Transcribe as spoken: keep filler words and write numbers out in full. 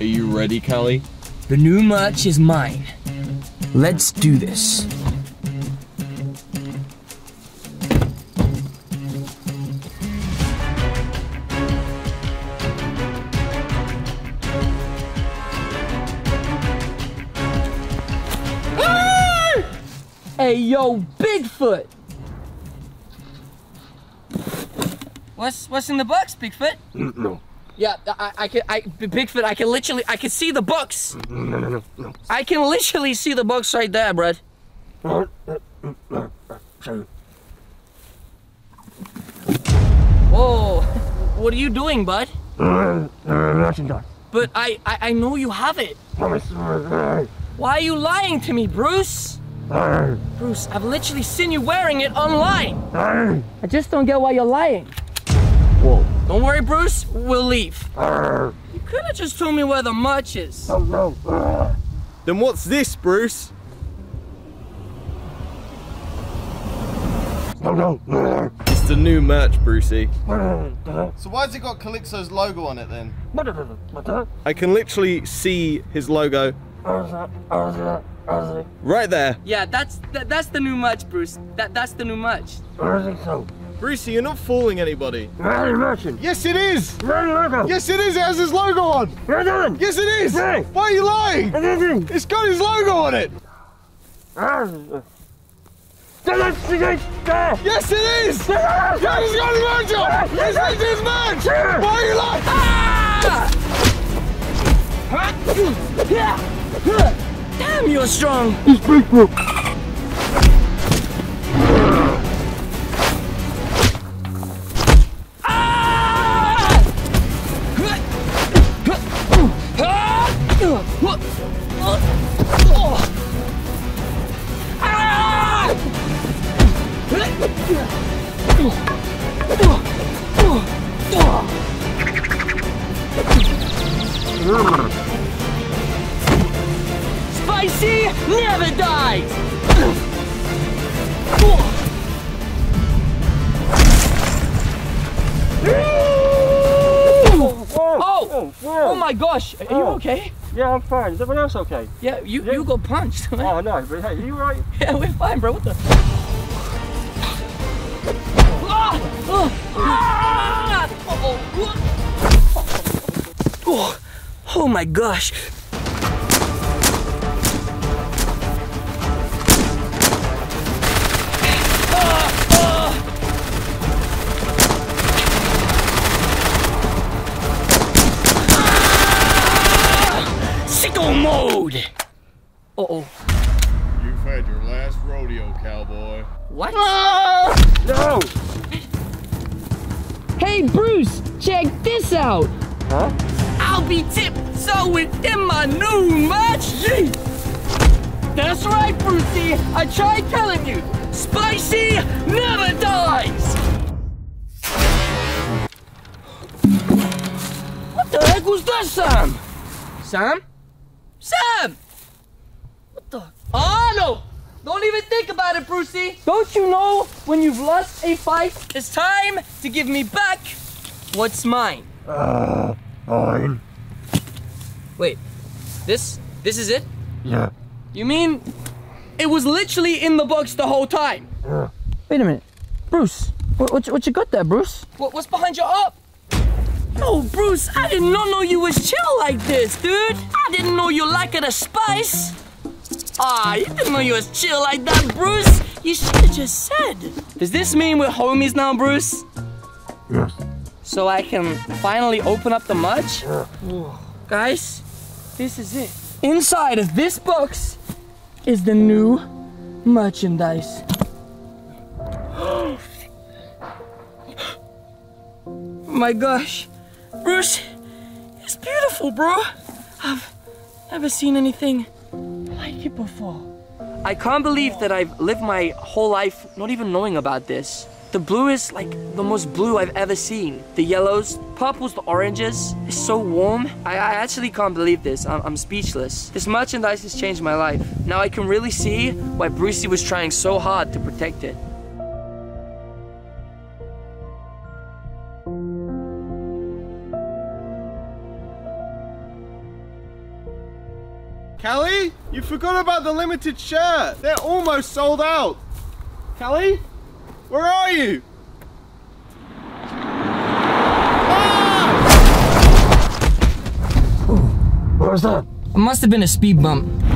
Are you ready, Callie? The new merch is mine. Let's do this. Hey, yo, Bigfoot! What's what's in the box, Bigfoot? No. Yeah, I, I can, I, Bigfoot, I can literally, I can see the box. No, no, no, no. I can literally see the box right there, Brad. Whoa, what are you doing, bud? But I, I, I know you have it. Why are you lying to me, Bruce? Bruce, I've literally seen you wearing it online. I just don't get why you're lying. Whoa. Don't worry, Bruce. We'll leave. You could have just told me where the merch is. Then what's this, Bruce? It's the new merch, Brucey. So why has it got Calixo's logo on it then? I can literally see his logo. Right there. Yeah, that's that, that's the new merch, Bruce. That that's the new merch. Brucey, you're not fooling anybody. Yes, it is. Yes, it is. It has his logo on. Yes, it is. Why are you lying? It's got his logo on it. Yes, it is. Yeah, it's got his merch on. Yes, it is merch. Why are you lying? Ah! Damn, you're strong! He's Bigfoot! Ah! Spicy never dies! Oh. Oh! Oh my gosh! Are you okay? Yeah, I'm fine. Is everyone else okay? Yeah, you, yeah. you got punched. Man. Oh no, but hey, are you alright? Yeah, we're fine, bro. What the? Oh, oh my gosh! Mode. Uh oh. You've had your last rodeo, cowboy. What? Ah! No. Hey, Bruce, check this out. Huh? I'll be tipped so within my new merch. That's right, Brucey. I tried telling you, spicy never dies. What the heck was that, Sam? Sam? Sam! What the? Oh no! Don't even think about it, Brucey! Don't you know when you've lost a fight, it's time to give me back what's mine? Uh, mine. Wait, this, this is it? Yeah. You mean, it was literally in the box the whole time? Yeah. Wait a minute, Bruce, what, what, what you got there, Bruce? What, what's behind your up? Oh, Bruce, I did not know you was chill like this, dude. I didn't know you liked the spice. Ah, you didn't know you was chill like that, Bruce. You should have just said. Does this mean we're homies now, Bruce? Yes. So I can finally open up the merch? Yeah. Guys, this is it. Inside of this box is the new merchandise. My gosh. Bruce, it's beautiful, bro. I've never seen anything like it before. I can't believe that I've lived my whole life not even knowing about this. The blue is like the most blue I've ever seen. The yellows, purples, the oranges. It's so warm. I, I actually can't believe this. I'm, I'm speechless. This merchandise has changed my life. Now I can really see why Brucey was trying so hard to protect it. Callie, you forgot about the limited shirt. They're almost sold out. Callie, where are you? Ah! Ooh, what was that? It must have been a speed bump.